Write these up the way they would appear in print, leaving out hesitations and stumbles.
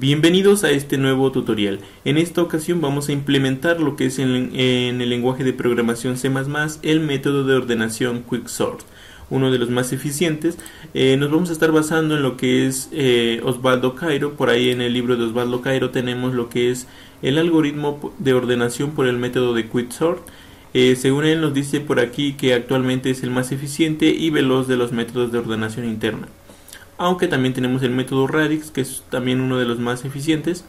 Bienvenidos a este nuevo tutorial. En esta ocasión vamos a implementar lo que es en el lenguaje de programación C++ el método de ordenación QuickSort, uno de los más eficientes. Nos vamos a estar basando en lo que es Osvaldo Cairo. Por ahí en el libro de Osvaldo Cairo tenemos lo que es el algoritmo de ordenación por el método de QuickSort. Según él nos dice por aquí que actualmente es el más eficiente y veloz de los métodos de ordenación interna. Aunque también tenemos el método Radix, que es también uno de los más eficientes.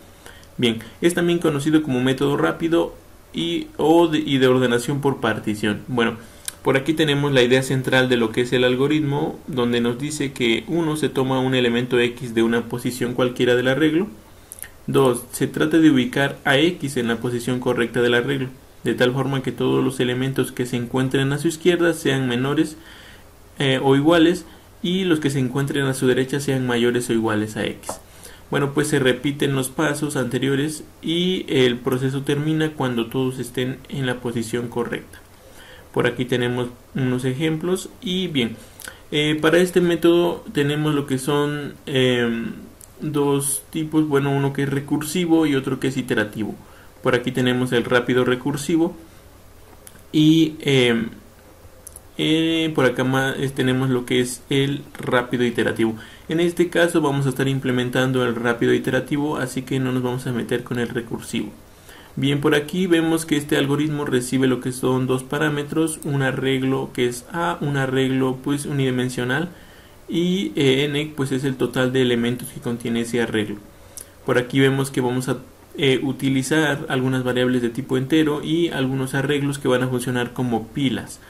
Bien, es también conocido como método rápido y de ordenación por partición. Bueno, por aquí tenemos la idea central de lo que es el algoritmo, donde nos dice que 1. Se toma un elemento X de una posición cualquiera del arreglo. 2. Se trata de ubicar a X en la posición correcta del arreglo, de tal forma que todos los elementos que se encuentren a su izquierda sean menores o iguales, y los que se encuentren a su derecha sean mayores o iguales a X. Bueno, pues se repiten los pasos anteriores y el proceso termina cuando todos estén en la posición correcta. Por aquí tenemos unos ejemplos. Y bien, para este método tenemos lo que son dos tipos, bueno, uno que es recursivo y otro que es iterativo. Por aquí tenemos el rápido recursivo y por acá más tenemos lo que es el rápido iterativo. En este caso vamos a estar implementando el rápido iterativo, así que no nos vamos a meter con el recursivo. Bien, por aquí vemos que este algoritmo recibe lo que son dos parámetros, un arreglo que es A, un arreglo pues unidimensional, y N pues es el total de elementos que contiene ese arreglo. Por aquí vemos que vamos a utilizar algunas variables de tipo entero y algunos arreglos que van a funcionar como pilas.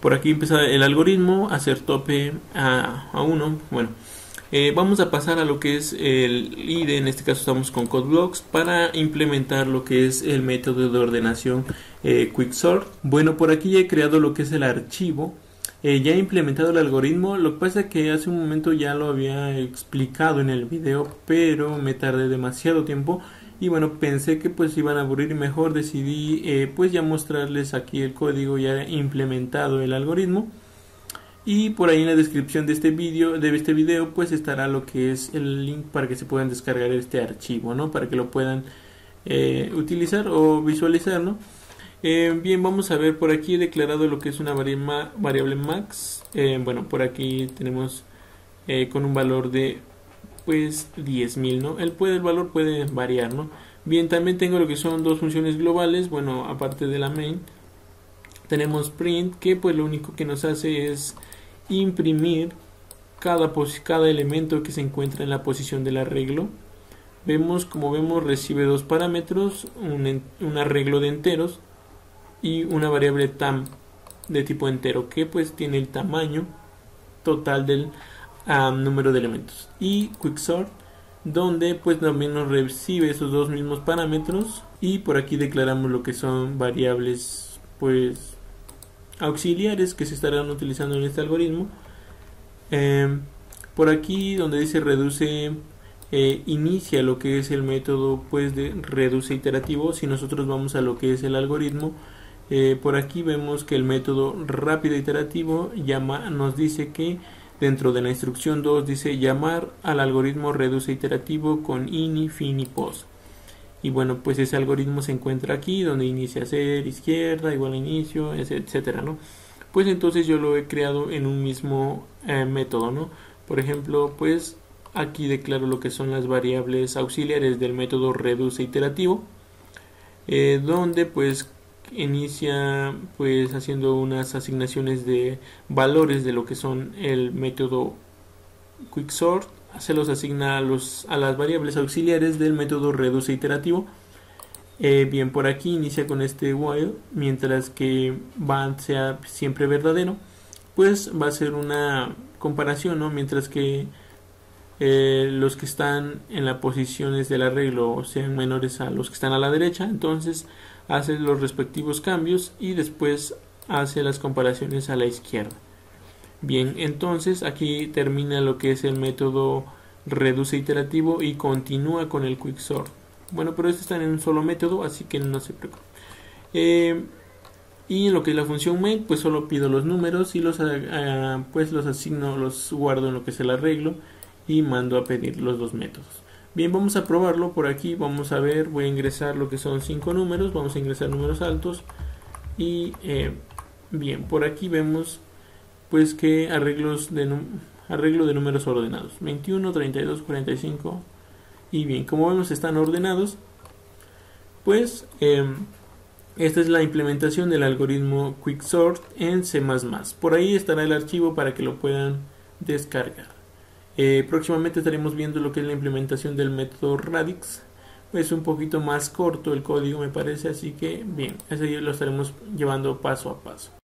Por aquí empieza el algoritmo a hacer tope a 1. Bueno, vamos a pasar a lo que es el IDE. En este caso estamos con CodeBlocks para implementar lo que es el método de ordenación QuickSort. Bueno, por aquí ya he creado lo que es el archivo. Ya he implementado el algoritmo. Lo que pasa es que hace un momento ya lo había explicado en el video, pero me tardé demasiado tiempo. Y bueno, pensé que pues iban a aburrir y mejor decidí pues ya mostrarles aquí el código ya implementado el algoritmo. Y por ahí en la descripción de este video pues estará lo que es el link para que se puedan descargar este archivo, ¿no? Para que lo puedan utilizar o visualizar, ¿no? Bien, vamos a ver. Por aquí he declarado lo que es una variable max. Bueno, por aquí tenemos con un valor de pues 10.000, ¿no? El valor puede variar, ¿no? Bien, también tengo lo que son dos funciones globales. Bueno, aparte de la main tenemos print, que pues lo único que nos hace es imprimir cada elemento que se encuentra en la posición del arreglo. Como vemos recibe dos parámetros, un arreglo de enteros y una variable tam de tipo entero, que pues tiene el tamaño total del número de elementos. Y QuickSort, donde pues también nos recibe esos dos mismos parámetros, y por aquí declaramos lo que son variables pues auxiliares que se estarán utilizando en este algoritmo. Por aquí donde dice reduce inicia lo que es el método pues de reduce iterativo. Si nosotros vamos a lo que es el algoritmo, por aquí vemos que el método rápido iterativo nos dice que dentro de la instrucción 2 dice llamar al algoritmo reduce iterativo con ini, fin y pos. Y bueno, pues ese algoritmo se encuentra aquí, donde inicia ser izquierda, igual a inicio, etcétera, ¿no? Pues entonces yo lo he creado en un mismo método, ¿no? Por ejemplo, pues aquí declaro lo que son las variables auxiliares del método reduce iterativo, donde pues inicia pues haciendo unas asignaciones de valores de lo que son el método QuickSort, se los asigna a las variables auxiliares del método reduce iterativo. Bien, por aquí inicia con este while, mientras que sea siempre verdadero, pues va a ser una comparación, ¿no? Mientras que los que están en las posiciones del arreglo sean menores a los que están a la derecha, entonces hace los respectivos cambios y después hace las comparaciones a la izquierda. Bien, entonces aquí termina lo que es el método reduce iterativo y continúa con el QuickSort. Bueno, pero estos están en un solo método, así que no se preocupen. Y en lo que es la función main, pues solo pido los números y los asigno, los guardo en lo que es el arreglo y mando a pedir los dos métodos. Bien, vamos a probarlo por aquí. Vamos a ver, voy a ingresar lo que son 5 números, vamos a ingresar números altos y bien, por aquí vemos pues que arreglo de números ordenados, 21, 32, 45 y bien, como vemos están ordenados. Pues esta es la implementación del algoritmo QuickSort en C++. Por ahí estará el archivo para que lo puedan descargar. Próximamente estaremos viendo lo que es la implementación del método Radix. Es un poquito más corto el código me parece, así que bien, ese lo estaremos llevando paso a paso.